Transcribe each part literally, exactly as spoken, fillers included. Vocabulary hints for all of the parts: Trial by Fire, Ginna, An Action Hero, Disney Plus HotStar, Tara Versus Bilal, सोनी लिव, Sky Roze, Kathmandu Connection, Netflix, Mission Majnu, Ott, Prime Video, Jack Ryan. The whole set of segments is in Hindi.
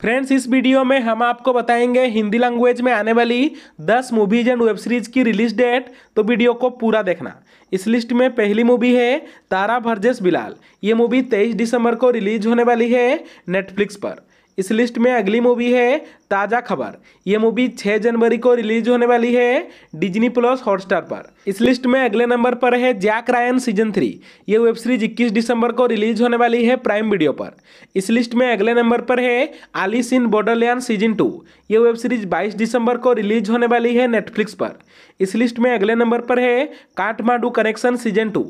फ्रेंड्स, इस वीडियो में हम आपको बताएंगे हिंदी लैंग्वेज में आने वाली दस मूवीज एंड वेब सीरीज की रिलीज डेट, तो वीडियो को पूरा देखना। इस लिस्ट में पहली मूवी है तारा वर्सेस बिलाल। ये मूवी तेईस दिसंबर को रिलीज होने वाली है नेटफ्लिक्स पर। इस लिस्ट में अगली मूवी है ताज़ा खबर। ये मूवी छह जनवरी को रिलीज होने वाली है डिज्नी प्लस हॉटस्टार पर। इस लिस्ट में अगले नंबर पर है जैक रायन सीजन थ्री। ये वेब सीरीज इक्कीस दिसंबर को रिलीज होने वाली है प्राइम वीडियो पर। इस लिस्ट में अगले नंबर पर है Alice in Borderland season two. ये वेब सीरीज बाईस दिसंबर को रिलीज होने वाली है नेटफ्लिक्स पर। इस लिस्ट में अगले नंबर पर है काठमांडू कनेक्शन सीजन टू।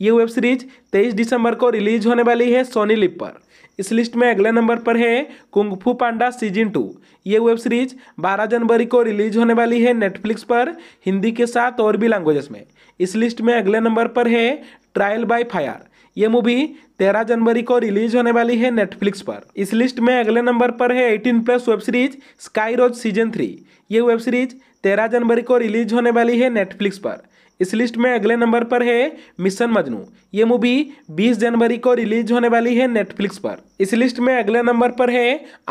ये वेब सीरीज तेईस दिसंबर को रिलीज होने वाली है सोनी लिव पर। इस लिस्ट में अगले नंबर पर है kung fu panda season two. ये वेब सीरीज बारह जनवरी को रिलीज होने वाली है नेटफ्लिक्स पर, हिंदी के साथ और भी लैंग्वेजेस में। इस लिस्ट में अगले नंबर पर है ट्रायल बाय फायर। ये मूवी तेरह जनवरी को रिलीज होने वाली है नेटफ्लिक्स पर। इस लिस्ट में अगले नंबर पर है अठारह plus web series sky rose season three. ये वेब सीरीज तेरह जनवरी को रिलीज होने वाली है नेटफ्लिक्स पर। इस लिस्ट में अगले नंबर पर है मिशन मजनू। ये मूवी बीस जनवरी को रिलीज होने वाली है नेटफ्लिक्स पर। इस लिस्ट में अगले नंबर पर है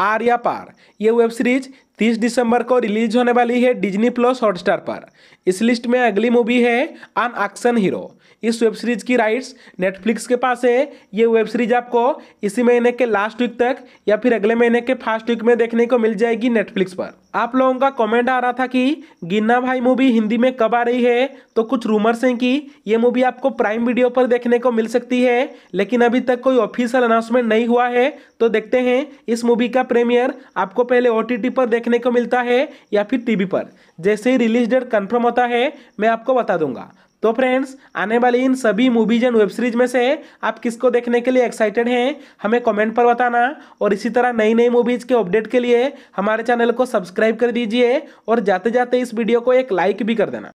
आर्या पार। ये वेब सीरीज तीस दिसंबर को रिलीज होने वाली है डिज्नी प्लस हॉटस्टार पर। इस लिस्ट में अगली मूवी है अन एक्शन हीरो। इस वेब सीरीज की राइट्स नेटफ्लिक्स के पास है। ये वेब सीरीज आपको इसी महीने के लास्ट वीक तक या फिर अगले महीने के फर्स्ट वीक में देखने को मिल जाएगी नेटफ्लिक्स पर। आप लोगों का कमेंट आ रहा था कि गिन्ना भाई मूवी हिंदी में कब आ रही है, तो कुछ रूमर्स हैं कि ये मूवी आपको प्राइम वीडियो पर देखने को मिल सकती है, लेकिन अभी तक कोई ऑफिशियल अनाउंसमेंट नहीं हुआ है। तो देखते हैं इस मूवी का प्रीमियर आपको पहले ओटीटी पर देखने को मिलता है या फिर टीवी पर। जैसे ही रिलीज डेट कन्फर्म होता है मैं आपको बता दूंगा। तो फ्रेंड्स, आने वाली इन सभी मूवीज एंड वेब सीरीज में से आप किसको देखने के लिए एक्साइटेड हैं, हमें कमेंट पर बताना। और इसी तरह नई नई मूवीज़ के अपडेट के लिए हमारे चैनल को सब्सक्राइब कर दीजिए और जाते जाते इस वीडियो को एक लाइक भी कर देना।